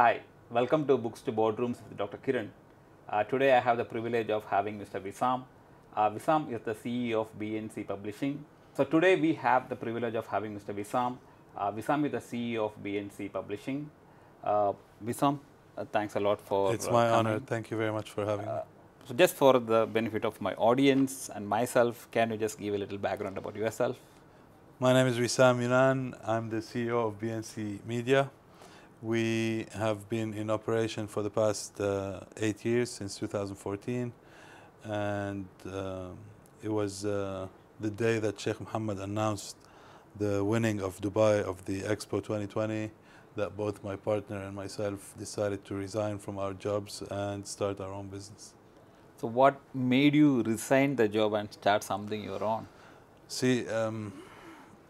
Hi, welcome to Books2Boardrooms with Dr. Kiran. Today I have the privilege of having Mr. Wissam. Wissam is the CEO of BNC Publishing. So today we have the privilege of having Mr. Wissam. Wissam is the CEO of BNC Publishing. Wissam, thanks a lot for It's my coming. Honor. Thank you very much for having me. So just for the benefit of my audience and myself, can you just give a little background about yourself? My name is Wissam Younane. I'm the CEO of BNC Media. We have been in operation for the past 8 years, since 2014, and it was the day that Sheikh Mohammed announced the winning of Dubai of the Expo 2020 that both my partner and myself decided to resign from our jobs and start our own business. So what made you resign the job and start something your own? See,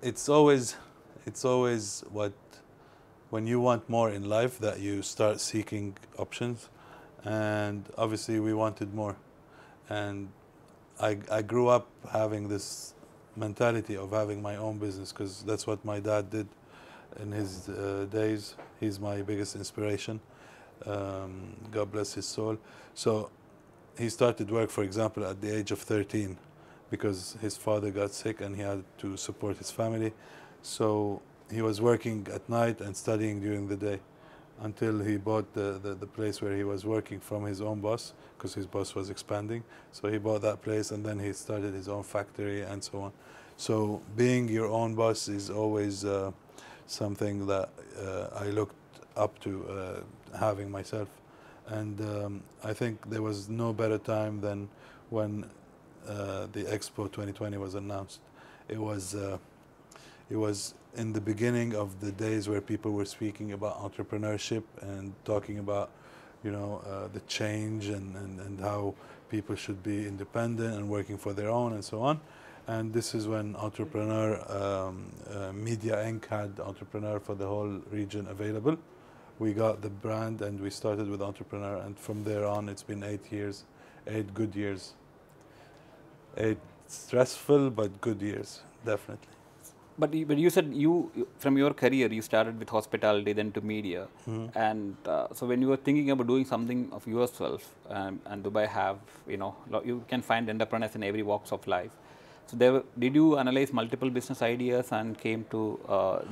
it's always what when you want more in life that you start seeking options, and obviously we wanted more, and I grew up having this mentality of having my own business because that's what my dad did in his days. He's my biggest inspiration, God bless his soul. So he started work, for example, at the age of 13 because his father got sick and he had to support his family. So he was working at night and studying during the day until he bought the place where he was working from his own boss, because his boss was expanding. So he bought that place and then he started his own factory and so on. So being your own boss is always something that I looked up to having myself. And I think there was no better time than when the Expo 2020 was announced. It was in the beginning of the days where people were speaking about entrepreneurship and talking about, you know, the change and how people should be independent and working for their own and so on. And this is when Entrepreneur Media Inc. had Entrepreneur for the whole region available. We got the brand and we started with Entrepreneur, and from there on it's been 8 years, 8 good years. 8 stressful but good years, definitely. But you said you, from your career, you started with hospitality, then to media. Mm-hmm. And so when you were thinking about doing something of yourself, and Dubai have, you know, you can find entrepreneurs in every walks of life. So there, did you analyze multiple business ideas and came to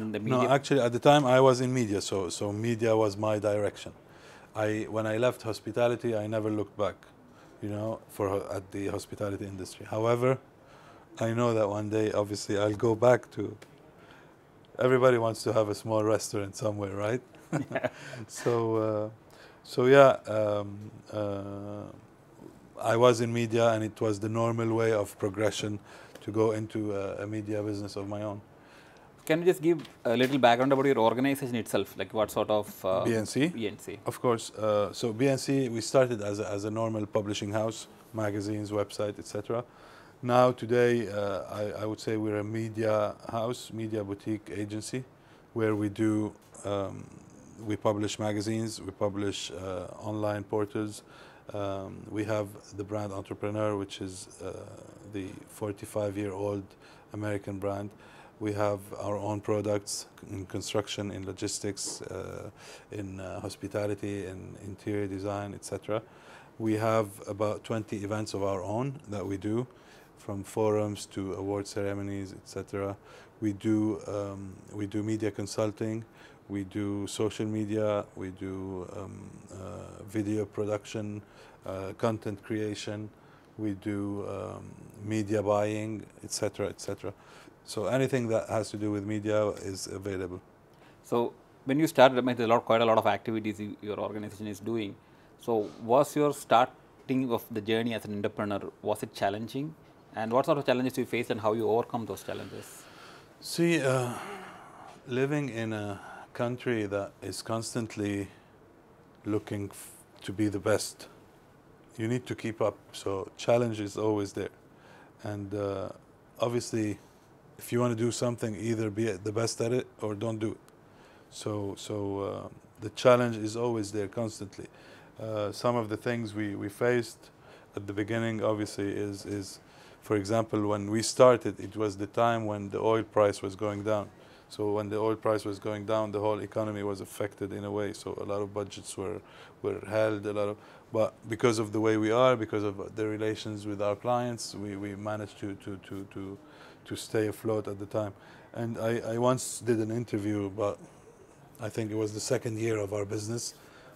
in the media? No, actually, at the time I was in media, so media was my direction. When I left hospitality, I never looked back, you know, at the hospitality industry. However, I know that one day, obviously, I'll go back to. Everybody wants to have a small restaurant somewhere, right? Yeah. So yeah, I was in media, and it was the normal way of progression to go into a media business of my own. Can you just give a little background about your organization itself, like what sort of BNC? BNC, of course. So BNC, we started as a normal publishing house, magazines, website, etc. Now, today, I would say we're a media house, media boutique agency, where we do, we publish magazines, we publish online portals. We have the brand Entrepreneur, which is the 45-year-old American brand. We have our own products in construction, in logistics, in hospitality, in interior design, etc. We have about 20 events of our own that we do, from forums to award ceremonies, etc. We do media consulting, we do social media, we do video production, content creation, we do media buying, etc., etc. So anything that has to do with media is available. So when you started, I mean, there's quite a lot of activities your organization is doing. So was your starting of the journey as an entrepreneur, was it challenging? And what sort of challenges do you face and how you overcome those challenges? See, living in a country that is constantly looking to be the best, you need to keep up. So challenge is always there. And obviously, if you want to do something, either be the best at it or don't do it. So the challenge is always there constantly. Some of the things we faced at the beginning, obviously, is for example, when we started, it was the time when the oil price was going down. So when the oil price was going down, the whole economy was affected in a way. So a lot of budgets were held, a lot of, but because of the way we are, because of the relations with our clients, we managed to stay afloat at the time. And I once did an interview about, I think it was the second year of our business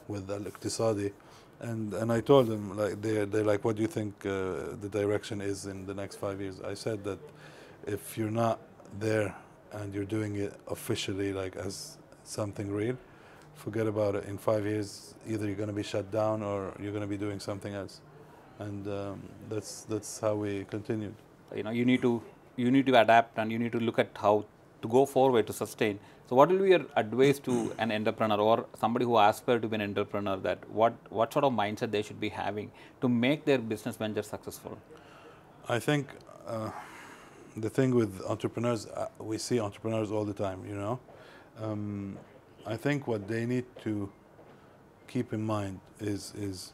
with Al-Iqtisadi, and I told them, like, they're like, what do you think the direction is in the next 5 years? I said that if you're not there and you're doing it officially, like as something real, forget about it. In 5 years, either you're going to be shut down or you're going to be doing something else. And that's how we continued. You know, you need to adapt, and you need to look at how to go forward to sustain. So what will be your advice to an entrepreneur or somebody who aspires to be an entrepreneur, that what sort of mindset they should be having to make their business venture successful? I think the thing with entrepreneurs, we see entrepreneurs all the time, you know. I think what they need to keep in mind is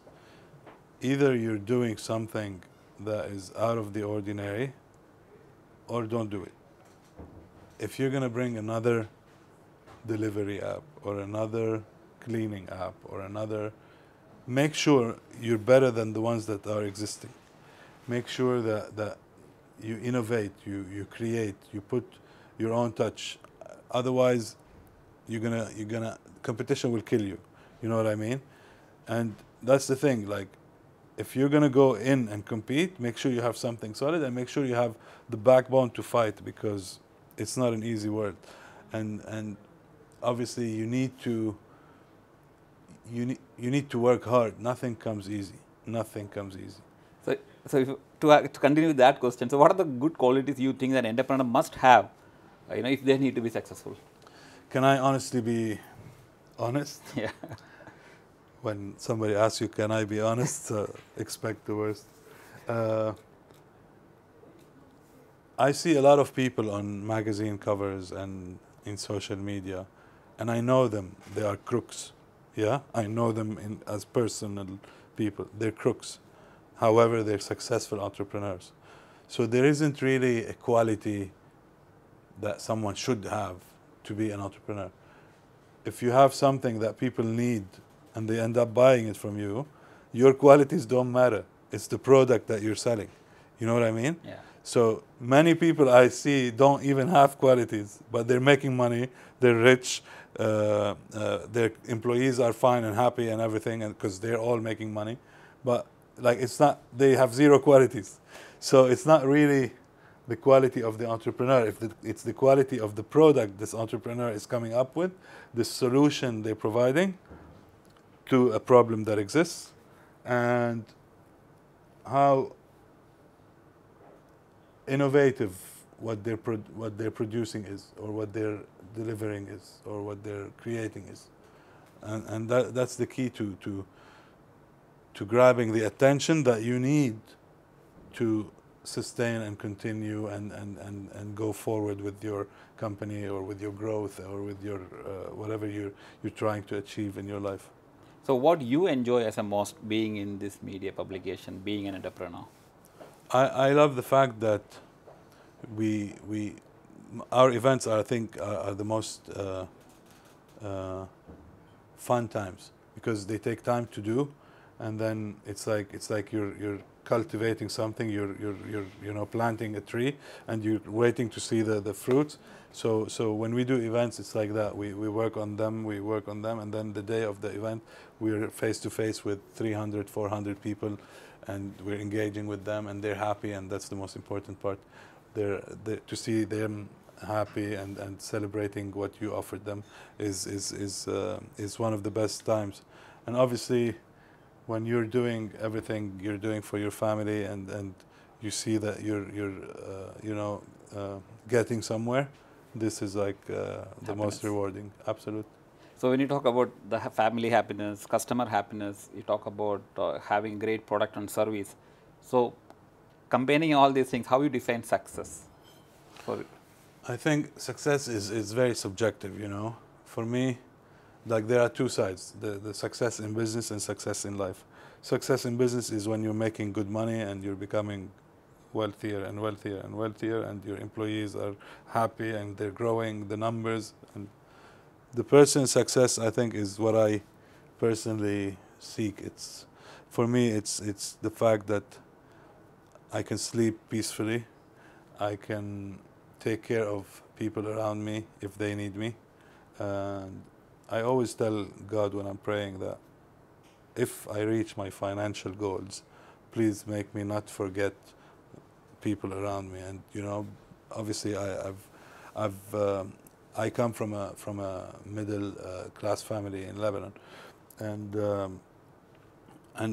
either you're doing something that is out of the ordinary or don't do it. If you're going to bring another delivery app or another cleaning app or another, make sure you're better than the ones that are existing. Make sure that you innovate, you create, you put your own touch. Otherwise, competition will kill you. You know what I mean? And that's the thing, like, if you're going to go in and compete, make sure you have something solid and make sure you have the backbone to fight, because it's not an easy word. And obviously you need to work hard. Nothing comes easy. Nothing comes easy. So to continue with that question, so what are the good qualities you think that an entrepreneur must have, you know, if they need to be successful? Can I honestly be honest? Yeah. When somebody asks you, can I be honest, expect the worst. I see a lot of people on magazine covers and in social media, and I know them. They are crooks. Yeah, I know them as personal people. They're crooks. However, they're successful entrepreneurs. So there isn't really a quality that someone should have to be an entrepreneur. If you have something that people need and they end up buying it from you, your qualities don't matter. It's the product that you're selling. You know what I mean? Yeah. So many people I see don't even have qualities, but they're making money, they're rich, their employees are fine and happy and everything, and because they're all making money. But like, it's not, they have zero qualities. So it's not really the quality of the entrepreneur. It's the quality of the product this entrepreneur is coming up with, the solution they're providing to a problem that exists, and how innovative what they're producing is, or what they're delivering is, or what they're creating is. And that's the key to grabbing the attention that you need to sustain and continue and go forward with your company or with your growth or with your whatever you're trying to achieve in your life. So what you enjoy as a most being in this media publication, being an entrepreneur? I love the fact that our events are, I think, are the most fun times, because they take time to do. And then it's like you're cultivating something, you're planting a tree, and you're waiting to see the fruits. So when we do events, it's like that. We work on them, and then the day of the event, we're face to face with 300, 400 people, and we're engaging with them, and they're happy, and that's the most important part. To see them happy and celebrating what you offered them is one of the best times. And obviously, when you're doing everything you're doing for your family, and you see that you're getting somewhere, this is like the most rewarding. Absolute. So when you talk about the family happiness, customer happiness, you talk about having great product and service. So combining all these things, how you define success? I think success is very subjective. You know, for me, like, there are two sides, the success in business and success in life. Success in business is when you're making good money and you're becoming wealthier and wealthier and wealthier, and your employees are happy and they're growing the numbers. And the person's success, I think, is what I personally seek. It's, for me, it's the fact that I can sleep peacefully, I can take care of people around me if they need me. And I always tell God when I'm praying that if I reach my financial goals, please make me not forget people around me. And you know, obviously, I come from a middle class family in Lebanon, and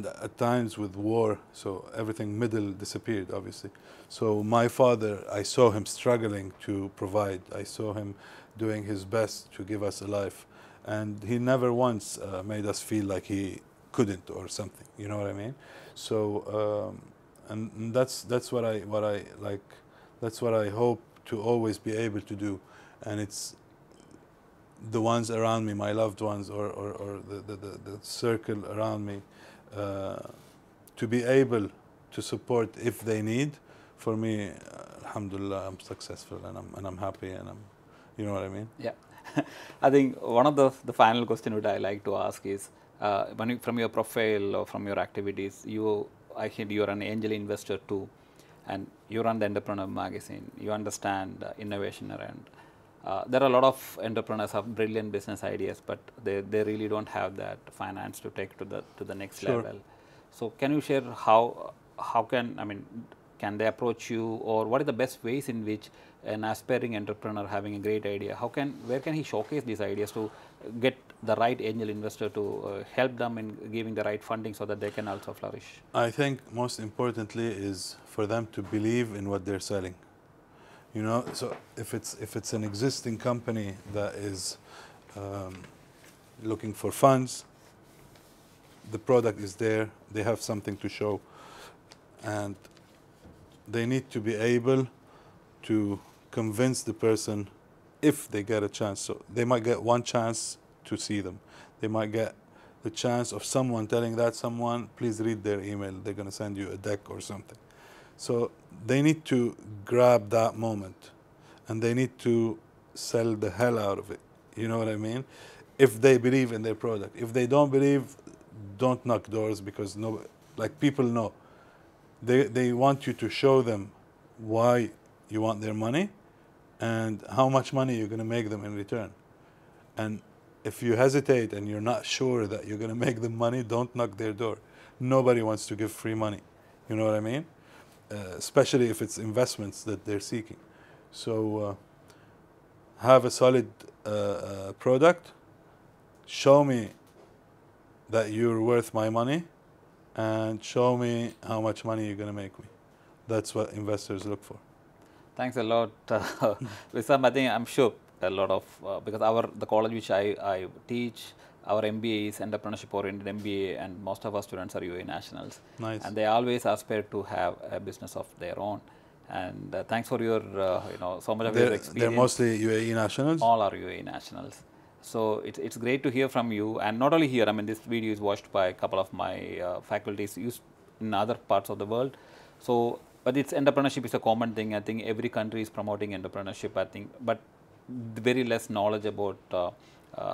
at times with war, so everything middle disappeared, obviously. So my father, I saw him struggling to provide. I saw him doing his best to give us a life, and he never once made us feel like he couldn't or something. You know what I mean? So and that's what I like. That's what I hope to always be able to do. And it's the ones around me, my loved ones, or the circle around me, to be able to support if they need. For me, alhamdulillah, I'm successful and I'm happy and I'm, you know what I mean? Yeah. I think one of the final question that I like to ask is, when you, from your profile or from your activities, you're an angel investor too, and you run the Entrepreneur magazine. You understand innovation around. There are a lot of entrepreneurs have brilliant business ideas, but they really don't have that finance to take to the next sure. level. So can you share how can they approach you, or what are the best ways in which an aspiring entrepreneur having a great idea, where can he showcase these ideas to get the right angel investor to help them in giving the right funding so that they can also flourish? I think most importantly is for them to believe in what they're selling. You know, so if it's an existing company that is looking for funds, the product is there, they have something to show, and they need to be able to convince the person if they get a chance. So they might get one chance to see them. They might get the chance of someone telling that someone, please read their email, they're going to send you a deck or something. So they need to grab that moment and they need to sell the hell out of it. You know what I mean? If they believe in their product. If they don't believe, don't knock doors, because no, like, people know. They want you to show them why you want their money and how much money you're going to make them in return. And if you hesitate and you're not sure that you're going to make them money, don't knock their door. Nobody wants to give free money. You know what I mean? Especially if it's investments that they're seeking. So have a solid product. Show me that you're worth my money, and show me how much money you're going to make me. That's what investors look for. Thanks a lot, Wissam. I think I'm sure a lot of, because the college which I teach, our MBA is entrepreneurship oriented MBA, and most of our students are UAE nationals. Nice. And they always aspire to have a business of their own. And thanks for your, so much of your experience. They're mostly UAE nationals? All are UAE nationals. So it's great to hear from you, and not only here. I mean, this video is watched by a couple of my faculties used in other parts of the world. So, but it's entrepreneurship is a common thing. I think every country is promoting entrepreneurship. I think, but very less knowledge about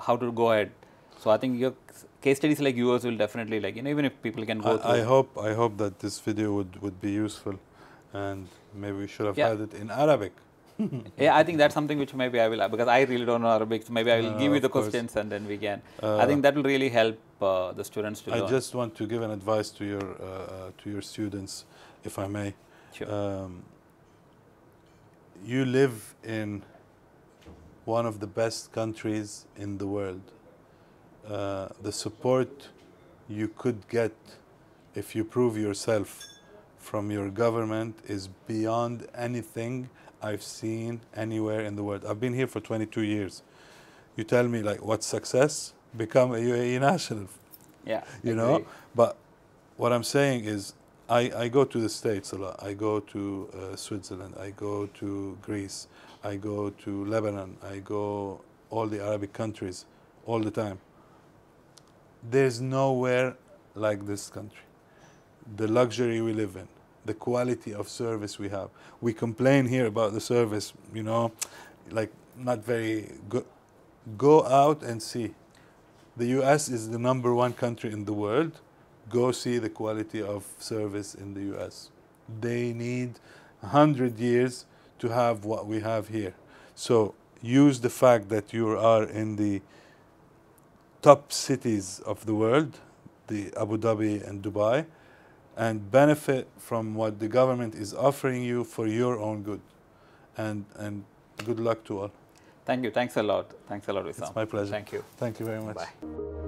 how to go ahead. So I think your case studies like yours will definitely, like, even if people can go through. I hope that this video would be useful, and maybe we should have had it in Arabic. Yeah, I think that's something which maybe I will, because I really don't know Arabic, so maybe I will give you the questions and then we can. I think that will really help the students to learn. I just want to give an advice to your students, if I may. Sure. You live in one of the best countries in the world. The support you could get if you prove yourself from your government is beyond anything I've seen anywhere in the world. I've been here for 22 years. You tell me, like, what's success? Become a UAE national. Yeah. You know? But what I'm saying is, I go to the States a lot. I go to Switzerland. I go to Greece. I go to Lebanon. I go all the Arabic countries all the time. There's nowhere like this country. The luxury we live in, the quality of service we have. We complain here about the service, you know, like not very good. Go out and see. The US is the #1 country in the world. Go see the quality of service in the US. They need 100 years to have what we have here. So use the fact that you are in the top cities of the world, the Abu Dhabi and Dubai, and benefit from what the government is offering you for your own good. And good luck to all. Thank you. Thanks a lot. Thanks a lot, Wissam. It's my pleasure. Thank you. Thank you very much. Bye.